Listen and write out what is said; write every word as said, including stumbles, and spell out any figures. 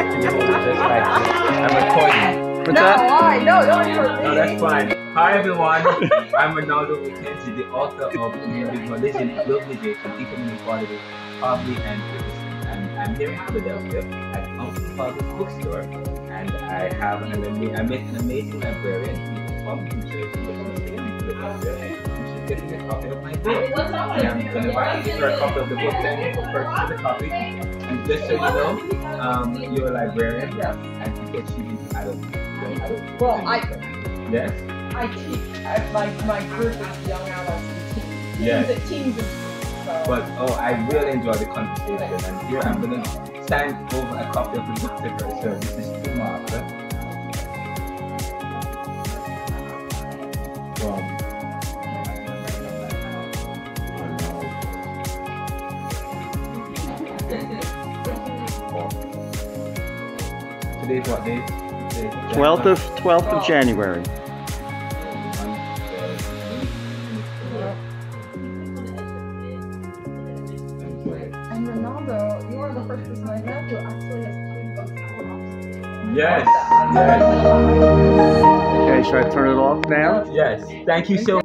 I'm recording. What's no, that? Why? No, don't record. No, that's fine. Hi, everyone. I'm Renaldo McKenzie, the author of Neoliberalism, Globalization, Income Inequality, Poverty and Resistance. And I'm here in Philadelphia at Uncle Public Bookstore, and I have an amazing, I met an amazing librarian from New Jersey, in Philadelphia, and she's getting a copy of my book. And I'm going to buy her a copy of the book and purchase the copy. And just so you know, um, you're a librarian, yeah. And because she is out of, out of well, I yes, I teach. I, my my group is young adults and teens. Yes, the teens. So. But oh, I really enjoy the conversation, right. And here I'm gonna sign over a copy of the book to her. So this is too much. From Today's what day? Twelfth of twelfth of January. And Renaldo, you are the first person I met who actually has two books. Yes. Yes. Okay, should I turn it off now? Yes. Thank you so